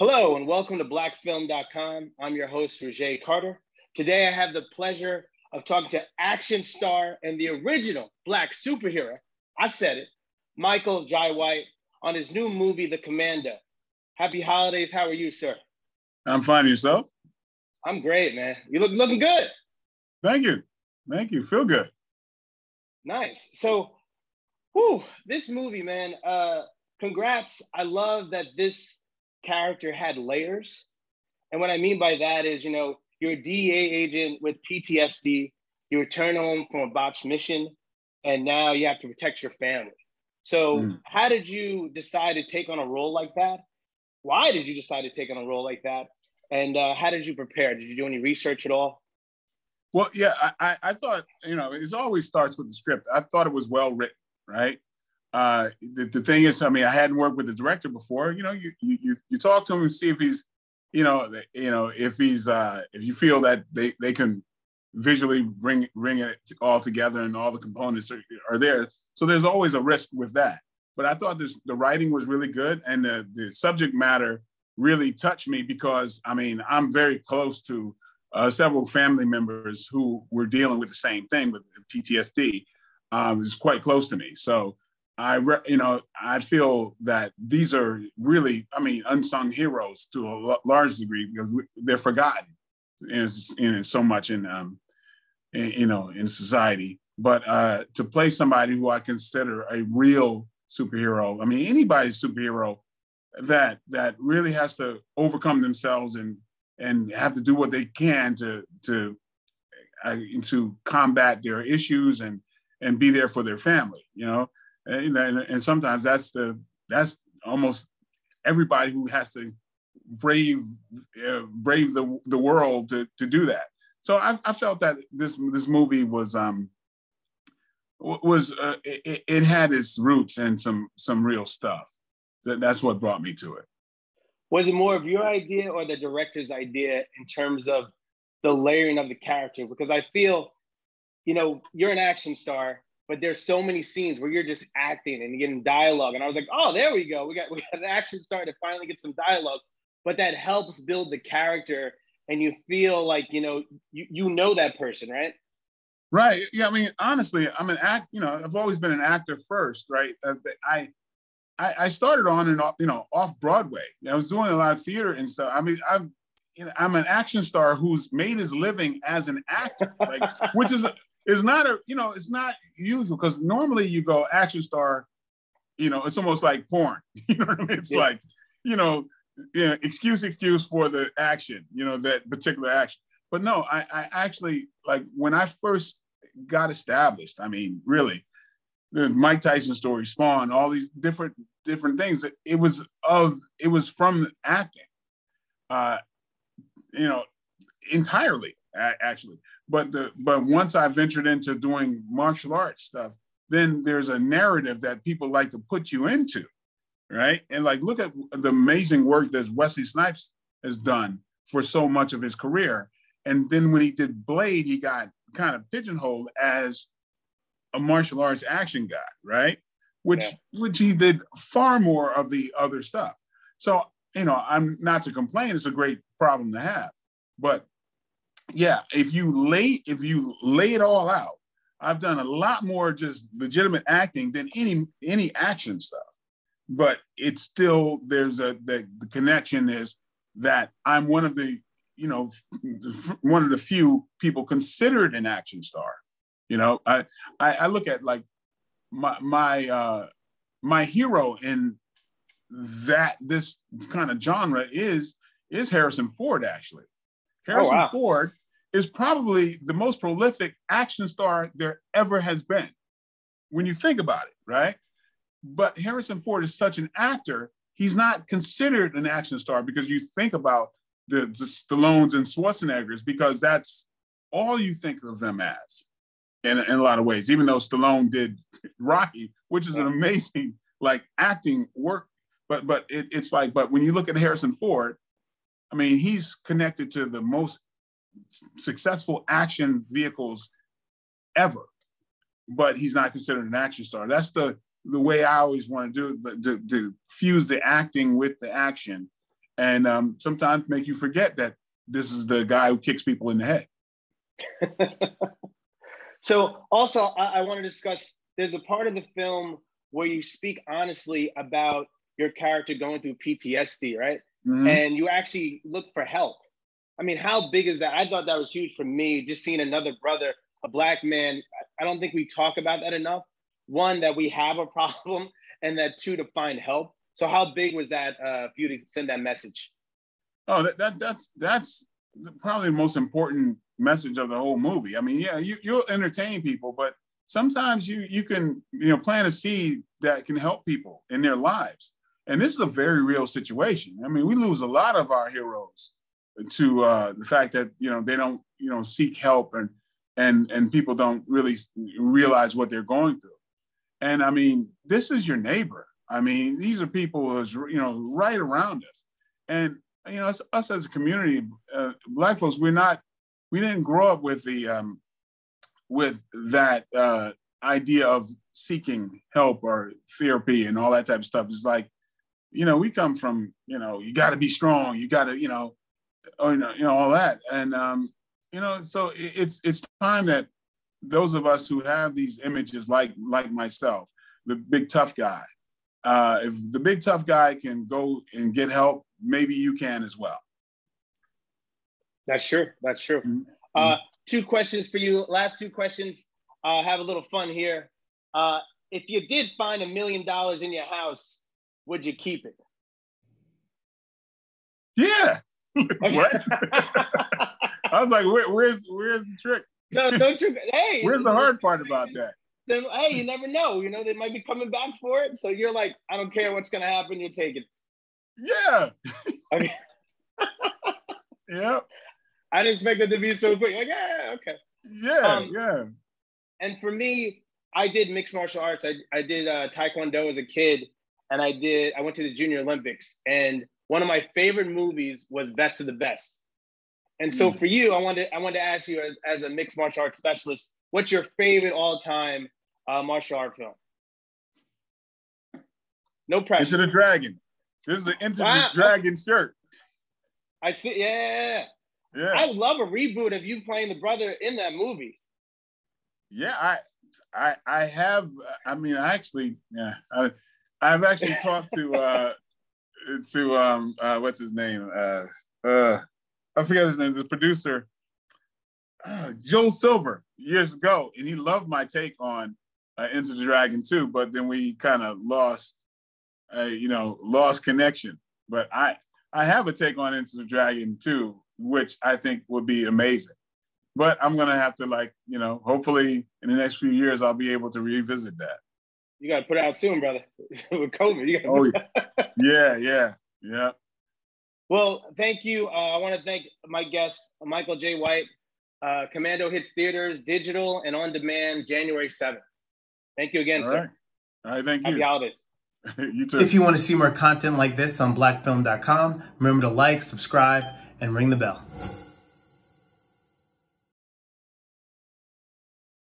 Hello and welcome to blackfilm.com. I'm your host, Ro Carter. Today I have the pleasure of talking to action star and the original Black superhero, I said it, Michael Jai White, on his new movie, The Commando. Happy holidays. How are you, sir? I'm fine. Yourself? I'm great, man. You look looking good. Thank you. Thank you. Feel good. Nice. So, whew, this movie, man, congrats. I love that this character had layers. And what I mean by that is, you know, you're a DEA agent with PTSD, you return home from a botched mission, and now you have to protect your family. So how did you decide to take on a role like that? Why did you decide to take on a role like that? And how did you prepare? Did you do any research at all? Well, yeah, I thought, you know, it always starts with the script. I thought it was well written, right? The thing is, I mean, I hadn't worked with the director before. You know, you talk to him and see if he's, if you feel that they can visually bring it all together and all the components are there. So there's always a risk with that. But I thought the writing was really good, and the subject matter really touched me because, I mean, I'm very close to several family members who were dealing with the same thing with PTSD. It was quite close to me. So I feel that these are really, I mean, unsung heroes to a large degree because they're forgotten in so much in society. But to play somebody who I consider a real superhero, I mean, anybody's superhero that really has to overcome themselves and have to do what they can to combat their issues and be there for their family, you know. And sometimes that's almost everybody who has to brave the world to do that. So I felt that this movie was had its roots in some real stuff. That's what brought me to it. Was it more of your idea or the director's idea in terms of the layering of the character? Because I feel, you know, you're an action star, but there's so many scenes where you're just acting and getting dialogue. And I was like, oh, there we go. We got an action star to finally get some dialogue, but that helps build the character. And you feel like, you know, you know that person, right? Right. Yeah. I mean, honestly, I'm an act, you know, I've always been an actor first, right? I started on and off, you know, off Broadway. I was doing a lot of theater and stuff. I mean, I'm an action star who's made his living as an actor, like, which is, it's not it's not usual because normally you go action star, you know, it's almost like porn. You know what I mean? It's like, you know, excuse for the action, you know, that particular action. But no, I actually, like, when I first got established, I mean, really, the Mike Tyson story, Spawn, all these different things. It was from acting, you know, entirely. Actually, but once I ventured into doing martial arts stuff, then there's a narrative that people like to put you into, right? And like, look at the amazing work that Wesley Snipes has done for so much of his career. And then when he did Blade, he got kind of pigeonholed as a martial arts action guy, right? Which he did far more of the other stuff. So, you know, I'm not to complain. It's a great problem to have, but yeah, if you lay it all out, I've done a lot more just legitimate acting than any action stuff. But it's still, there's the connection is that I'm one of the, you know, one of the few people considered an action star. You know, I look at like my hero in that this kind of genre is Harrison Ford, actually. Harrison Ford is probably the most prolific action star there ever has been, when you think about it, right? But Harrison Ford is such an actor, he's not considered an action star because you think about the Stallones and Schwarzeneggers because that's all you think of them as in a lot of ways, even though Stallone did Rocky, which is an amazing like acting work. But when you look at Harrison Ford, I mean, he's connected to the most successful action vehicles ever, but he's not considered an action star. That's the way I always want to do, to fuse the acting with the action and sometimes make you forget that this is the guy who kicks people in the head. So also, I want to discuss, there's a part of the film where you speak honestly about your character going through PTSD, right? Mm-hmm. And you actually look for help. I mean, how big is that? I thought that was huge for me, just seeing another brother, a Black man. I don't think we talk about that enough. One, that we have a problem, and that two, to find help. So how big was that for you to send that message? Oh, that's probably the most important message of the whole movie. I mean, yeah, you'll entertain people, but sometimes you can, you know, plant a seed that can help people in their lives. And this is a very real situation. I mean, we lose a lot of our heroes to the fact that, you know, they don't, you know, seek help, and people don't really realize what they're going through. And I mean, this is your neighbor. I mean, these are people who's, you know, right around us. And, you know, us as a community, Black folks, we didn't grow up with the, with that idea of seeking help or therapy and all that type of stuff. It's like, you know, we come from, you know, you got to be strong, you got to, you know, all that. And, you know, so it's time that those of us who have these images, like myself, the big tough guy, if the big tough guy can go and get help, maybe you can as well. That's true. That's true. Mm-hmm. Two questions for you. Last two questions. Have a little fun here. If you did find $1 million in your house, would you keep it? Yeah. What? I was like, where's the trick? No, no trick. Hey. Where's the hard part about that? Then, hey, you never know. You know, they might be coming back for it. So you're like, I don't care what's going to happen. You're taking it. Yeah. Okay. Yeah. I didn't expect it to be so quick. Like, yeah, okay. Yeah, yeah. And for me, I did mixed martial arts. I did Taekwondo as a kid, and I went to the Junior Olympics. And one of my favorite movies was Best of the Best. And so for you, I wanted to ask you, as a mixed martial arts specialist, what's your favorite all-time martial art film? No pressure. Enter the Dragon. This is an Enter the Dragon shirt. I see. Yeah. Yeah. I love a reboot of you playing the brother in that movie. Yeah, I have. I mean, I've actually talked to what's his name? I forget his name. The producer, Joel Silver, years ago, and he loved my take on Enter the Dragon too. But then we kind of lost connection. But I have a take on Enter the Dragon too, which I think would be amazing. But I'm gonna have to, like, you know, hopefully in the next few years, I'll be able to revisit that. You gotta put it out soon, brother. With COVID, you gotta. Oh, yeah. Yeah. Well, thank you. I wanna thank my guest, Michael Jai White. Commando hits theaters, digital and on demand, January 7th. Thank you again, sir. All right, thank you. Happy holidays. You too. If you wanna see more content like this on blackfilm.com, remember to like, subscribe, and ring the bell.